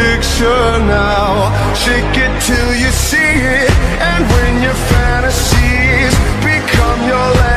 picture now. Shake it till you see it, and when your fantasies become your life.